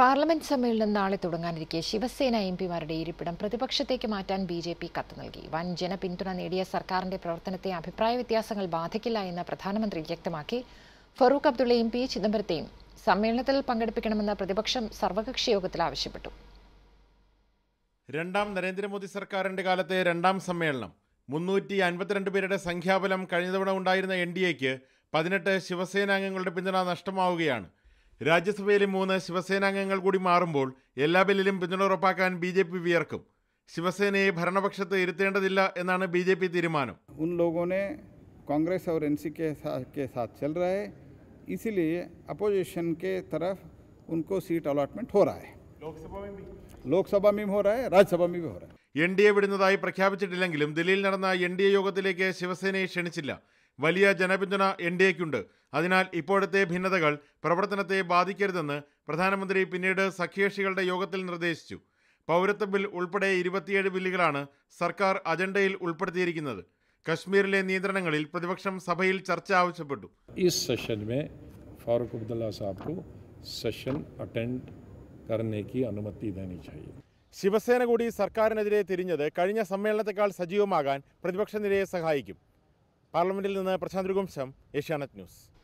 Parliament സമ്മേളനം നാളെ തുടങ്ങാനിരിക്കെ ശിവസേന എംപിമാരുടെ ഇരിപ്പിടം പ്രതിപക്ഷത്തേക്ക് മാറ്റാൻ ബിജെപി കത്ത് നൽകി. വൻ ജനപിന്തുണ നേടിയ സർക്കാരിന്റെ പ്രവർത്തനത്തെ അഭിപ്രായ വ്യത്യാസങ്ങൾ ബാധിക്കില്ല എന്ന് പ്രധാനമന്ത്രി വ്യക്തമാക്കി. ഫറൂഖ് അബ്ദുള്ള എംപിയെ ചിദംബരത്തെയും സമ്മേളനത്തിൽ പങ്കെടുപ്പിക്കണമെന്ന് പ്രതിപക്ഷം സർവകക്ഷി യോഗത്തിൽ ആവശ്യപ്പെട്ടു. രണ്ടാം നരേന്ദ്രമോദി സർക്കാരിന്റെ കാലത്തെ രണ്ടാം സമ്മേളനം 352 പേരുടെ സംഖ്യാബലം കഴിഞ്ഞ തവണ ഉണ്ടായിരുന്ന NDAക്ക് 18 ശിവസേനാംഗങ്ങളുടെ പിന്തുണ നഷ്ടമാവുകയാണ്. രാജ്യസഭയിലെ 3 ശിവസേനാംഗങ്ങൾ കൂടി മാറുമ്പോൾ എല്ലാ ബില്ലിലും പിന്തുണ ഉറപ്പാക്കാൻ BJP വിയർക്കും. ശിവസേനയെ ഭരണപക്ഷത്ത് ഇരുത്തേണ്ടതില്ല എന്നാണ് BJP തീരുമാനം. ഉൻ ലോഗോനെ कांग्रेस और NC के साथ चल रहा है, इसीलिए अपोजिशन के तरफ उनको सीट अलॉटमेंट हो रहा है. लोकसभा में हो रहा है, राज्यसभा में भी हो रहा है. NDA വിടുന്നതായി പ്രഖ്യാപിച്ചിട്ടില്ലെങ്കിലും ദില്ലിയിൽ നടന്ന NDA യോഗത്തിലേക്ക് ശിവസേനയെ ക്ഷണിച്ചില്ല. വലിയ ജനപിന്തുണ NDAക്കുണ്ട്. അതിനാൽ ഇപ്പോഴത്തെ ഭിന്നതകൾ പ്രവർത്തനത്തെ ബാധിക്കരുതെന്ന് പ്രധാനമന്ത്രി പിന്നീട് സഖ്യകക്ഷികളുടെ യോഗത്തിൽ നിർദ്ദേശിച്ചു. പൗരത്വ ബിൽ ഉൾപ്പെടെ 27 ബില്ലുകളാണ് സർക്കാർ അജണ്ടയിൽ ഉൾപ്പെടുത്തിയിരിക്കുന്നത്. കശ്മീരിലെ നിയന്ത്രണങ്ങളിൽ പ്രതിപക്ഷം സഭയിൽ ചർച്ച ആവശ്യപ്പെട്ടു. ഈ സെഷനിൽ ഫാറൂഖ് അബ്ദുള്ള സാഹിബ് സെഷൻ അറ്റൻഡ് കർനേക്ക് അനുമതി ദേനി चाहिए. ശിവസേന കൂടി സർക്കാരിനെതിരെ തിരിഞ്ഞത് കഴിഞ്ഞ സമ്മേളനത്തെക്കാൾ സജീവമാകാൻ പ്രതിപക്ഷ നിരയെ സഹായിക്കും. പാർലമെന്റിൽ നിന്ന് പ്രശാന്ത് ഗുംശം, ഏഷ്യാനെറ്റ് ന്യൂസ്.